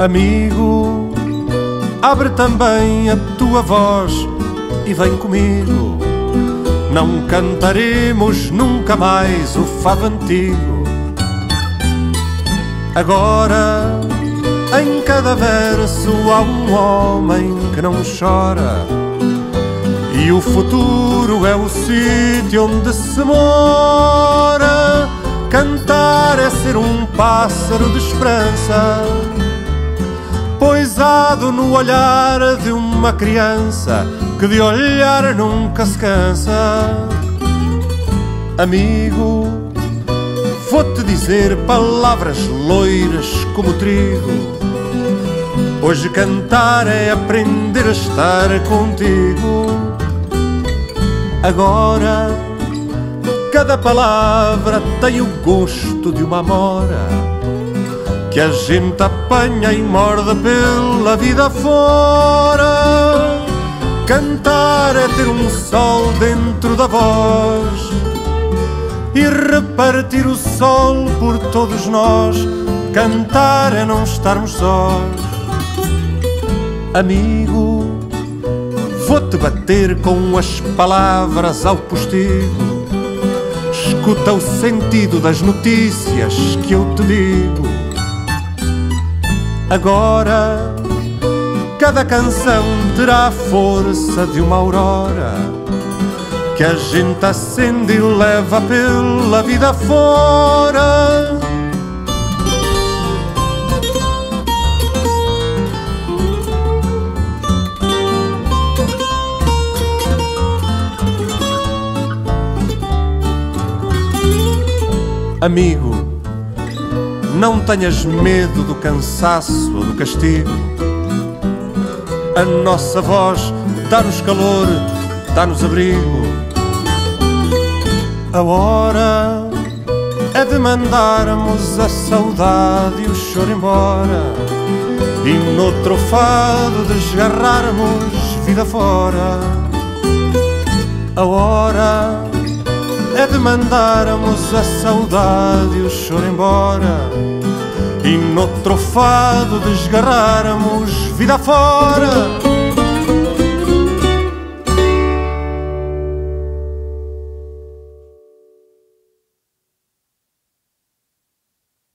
Amigo, abre também a tua voz e vem comigo. Não cantaremos nunca mais o fado antigo. Agora, em cada verso há um homem que não chora, e o futuro é o sítio onde se mora. Cantar é ser um pássaro de esperança, poisado no olhar de uma criança que de olhar nunca se cansa. Amigo, vou-te dizer palavras loiras como trigo. Hoje cantar é aprender a estar contigo. Agora, cada palavra tem o gosto de uma amora que a gente apanha e morde pela vida fora. Cantar é ter um sol dentro da voz e repartir o sol por todos nós. Cantar é não estarmos sós. Amigo, vou-te bater com as palavras ao postigo. Escuta o sentido das notícias que eu te digo. Agora, cada canção terá a força de uma aurora que a gente acende e leva pela vida fora. Amigo, não tenhas medo do cansaço ou do castigo. A nossa voz dá-nos calor, dá-nos abrigo. A hora é de mandarmos a saudade e o choro embora e no trofado desgarrarmos vida fora. A hora é de mandarmos a saudade e o choro embora e no trofado desgarrarmos vida fora.